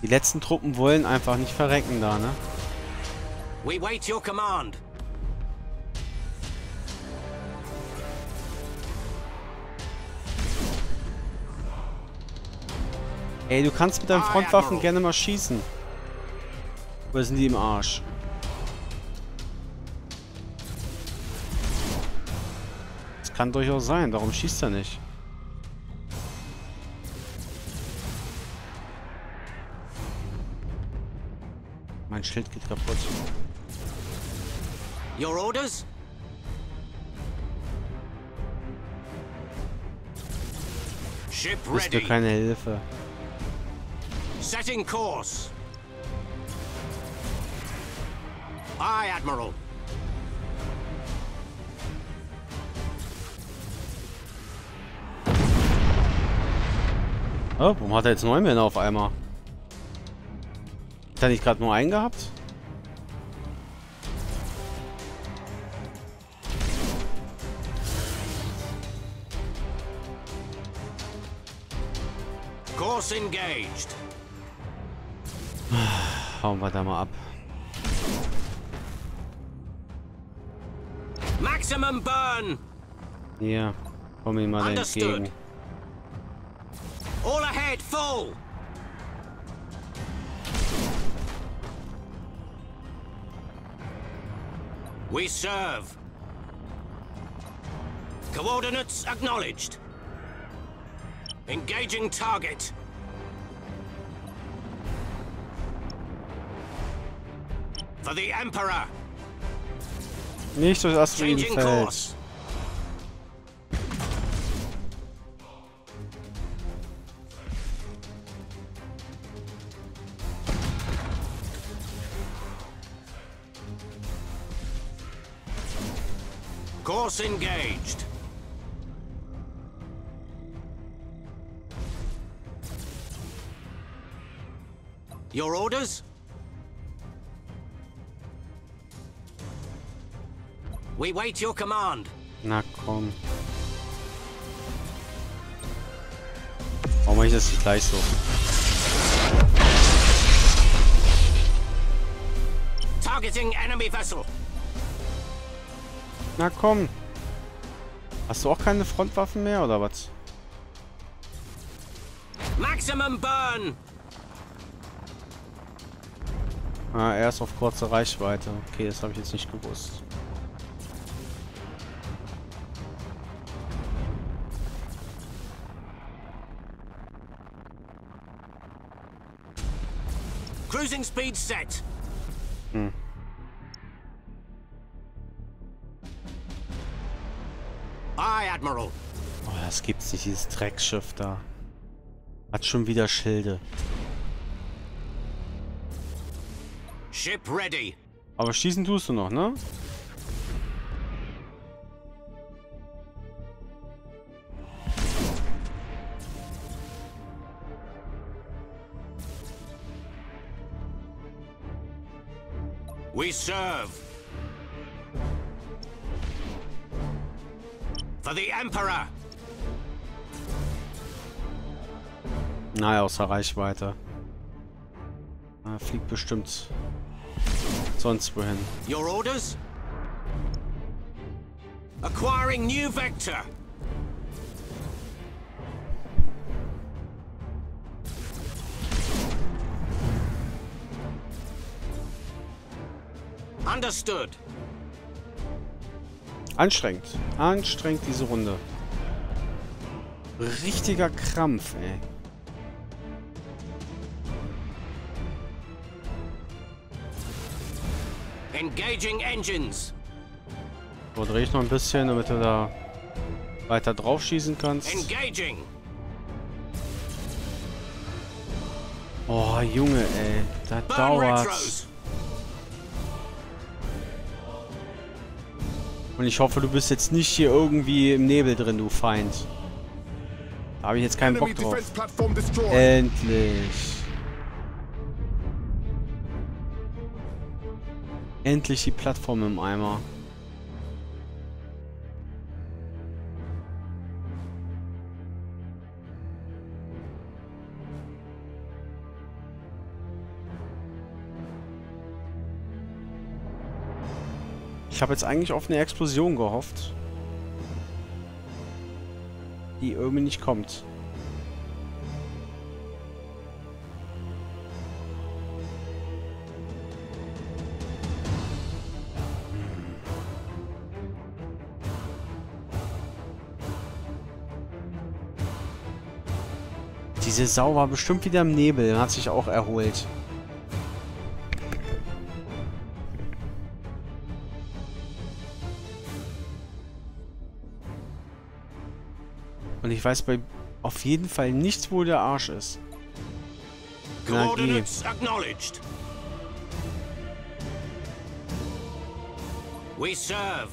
Die letzten Truppen wollen einfach nicht verrecken da, ne? We wait your command. Ey, du kannst mit deinen Frontwaffen gerne mal schießen. Oder sind die im Arsch? Das kann durchaus sein, warum schießt er nicht? Mein Schild geht kaputt. Your orders? Ship ready. Bist du keine Hilfe. Setting course. Aye, Admiral. Oh, warum hat er jetzt 9 Männer auf einmal? Hat er nicht gerade nur einen gehabt? Course engaged. Hauen wir da mal ab. Maximum burn. Ja, komm ihm mal entgegen. All ahead, full. We serve. Coordinates acknowledged. Engaging target. For the Emperor. Nicht durchs Asteroidenfeld. Course engaged. Your orders? We wait your command. Na komm. Warum mache ich das nicht gleich so? Targeting enemy vessel. Na komm. Hast du auch keine Frontwaffen mehr oder was? Maximum burn. Ah, er ist auf kurze Reichweite. Okay, das habe ich jetzt nicht gewusst. Cruising speed set. Hm. Aye, Admiral. Oh, das gibt's nicht, dieses Dreckschiff da. Hat schon wieder Schilde. Ship ready. Aber schießen tust du noch, ne? We serve. For the Emperor. Naja, außer Reichweite. Er fliegt bestimmt sonst wohin. Your orders? Acquiring new vector. Understood. Anstrengend. Anstrengend diese Runde. Richtiger Krampf, ey. Engaging engines. So, dreh ich noch ein bisschen, damit du da weiter drauf schießen kannst. Engaging. Oh, Junge, ey. Da dauert's. Und ich hoffe, du bist jetzt nicht hier irgendwie im Nebel drin, du Feind. Da habe ich jetzt keinen Bock drauf. Endlich. Endlich die Plattform im Eimer. Ich habe jetzt eigentlich auf eine Explosion gehofft, die irgendwie nicht kommt. Diese Sau war bestimmt wieder im Nebel, hat sich auch erholt. Und ich weiß auf jeden Fall nicht, wo der Arsch ist. Na, geh. We serve.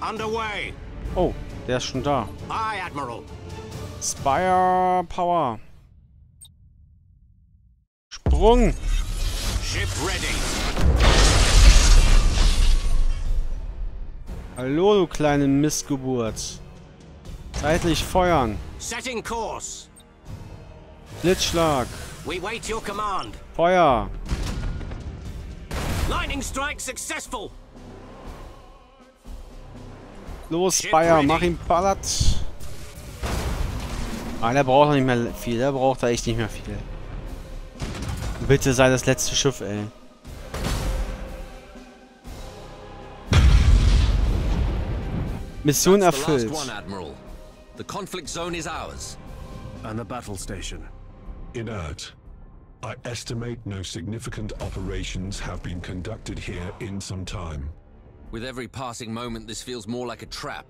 Underway. Oh, der ist schon da. Aye, Admiral. Spire Power. Sprung. Ship ready. Hallo, du kleine Missgeburt. Zeitlich feuern. Setting course. Blitzschlag. We wait your command. Feuer. Lightning Strike successful. Los, Spire, mach ihn Palat. Ah, der braucht noch nicht mehr viel. Der braucht da echt nicht mehr viel. Bitte sei das letzte Schiff, ey. Mission erfüllt. The conflict zone is ours. And the battle station. Inert. I estimate no significant operations have been conducted here in some time. With every passing moment, this feels more like a trap.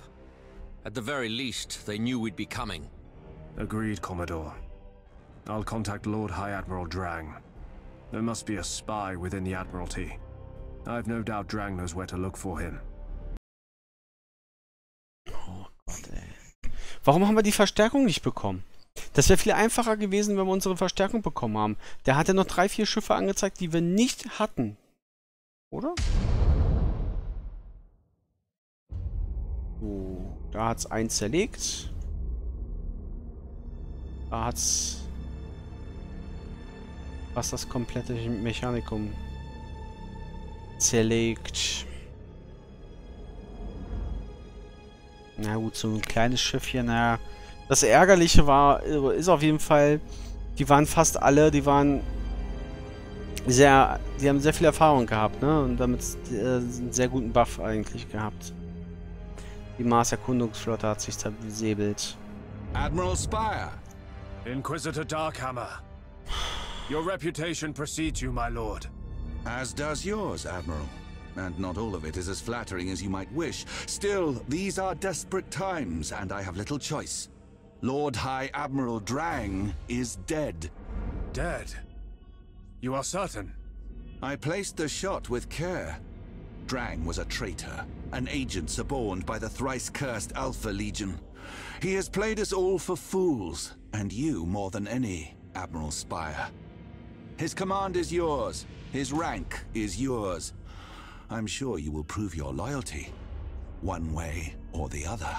At the very least, they knew we'd be coming. Agreed, Commodore. I'll contact Lord High Admiral Drang. There must be a spy within the Admiralty. I've no doubt Drang knows where to look for him. Oh Gott, ey. Warum haben wir die Verstärkung nicht bekommen? Das wäre viel einfacher gewesen, wenn wir unsere Verstärkung bekommen haben. Der hat ja noch 3, 4 Schiffe angezeigt, die wir nicht hatten. Oder? Oh, da hat's eins zerlegt. Da hat's... Was das komplette Mechanikum zerlegt. Na gut, so ein kleines Schiff hier, naja. Das Ärgerliche ist auf jeden Fall, die waren fast alle, die haben sehr viel Erfahrung gehabt, ne? Und damit einen sehr guten Buff eigentlich gehabt. Die Mars-Erkundungsflotte hat sich zersäbelt. Admiral Spire. Inquisitor Darkhammer. Your reputation precedes you, my lord. As does yours, Admiral. And not all of it is as flattering as you might wish. Still, these are desperate times, and I have little choice. Lord High Admiral Drang is dead. Dead? You are certain? I placed the shot with care. Drang was a traitor, an agent suborned by the thrice-cursed Alpha Legion. He has played us all for fools, and you more than any, Admiral Spire. His command is yours. His rank is yours. I'm sure you will prove your loyalty, one way or the other.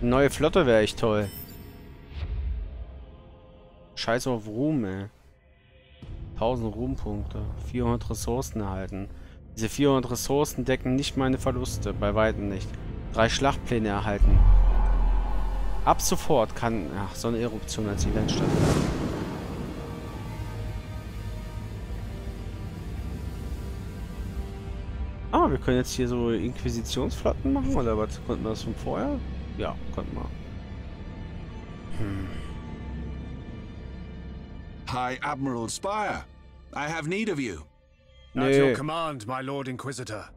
Neue Flotte wäre echt toll. Scheiß auf Ruhm, ey. 1000 Ruhmpunkte. 400 Ressourcen erhalten. Diese 400 Ressourcen decken nicht meine Verluste. Bei weitem nicht. 3 Schlachtpläne erhalten. Ab sofort kann... Ach, Sonneneruption als Event stattfinden. Ah, wir können jetzt hier so Inquisitionsflotten machen, oder was? Konnten wir das von vorher? Ja, konnten wir. High Admiral Spire, I have need of you. At your command, my Lord Inquisitor.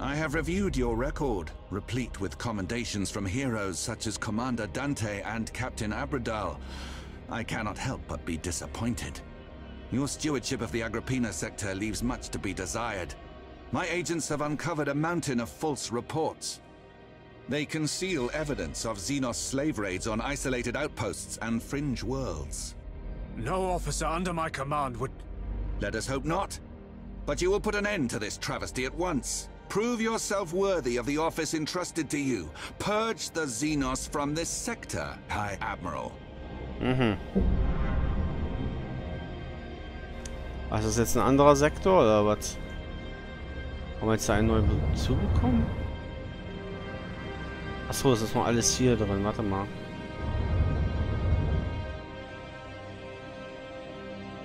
I have reviewed your record, replete with commendations from heroes such as Commander Dante and Captain Abradal. I cannot help but be disappointed. Your stewardship of the Agrippina sector leaves much to be desired. My agents have uncovered a mountain of false reports. They conceal evidence of Xenos slave raids on isolated outposts and fringe worlds. No officer under my command would... Let us hope not. But you will put an end to this travesty at once. Prove yourself worthy of the office entrusted to you. Purge the Xenos from this sector, High Admiral. Was ist jetzt ein anderer Sektor oder was? Haben wir jetzt da einen neuen zubekommen? Achso, es ist noch alles hier drin. Warte mal.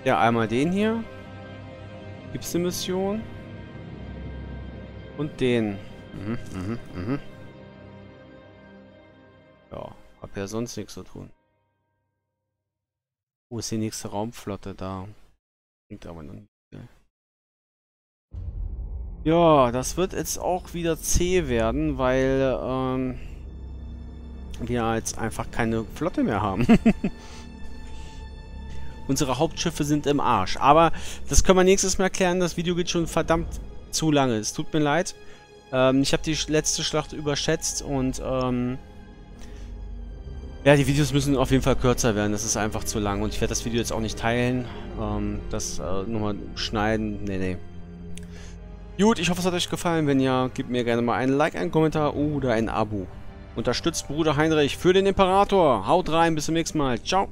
Ja, einmal den hier. Gibt's eine Mission? Und den. Ja, hab ja sonst nichts zu tun. Wo ist die nächste Raumflotte da? Klingt aber noch nicht. Ja, das wird jetzt auch wieder zäh werden, weil wir jetzt einfach keine Flotte mehr haben. Unsere Hauptschiffe sind im Arsch. Aber das können wir nächstes Mal erklären. Das Video geht schon verdammt zu lange. Es tut mir leid. Ich habe die letzte Schlacht überschätzt und ja, die Videos müssen auf jeden Fall kürzer werden. Das ist einfach zu lang. Und ich werde das Video jetzt auch nicht teilen. Das nochmal schneiden. Nee, nee. Gut, ich hoffe, es hat euch gefallen. Wenn ja, gebt mir gerne mal einen Like, einen Kommentar oder ein Abo. Unterstützt Bruder Heinrich für den Imperator. Haut rein, bis zum nächsten Mal. Ciao.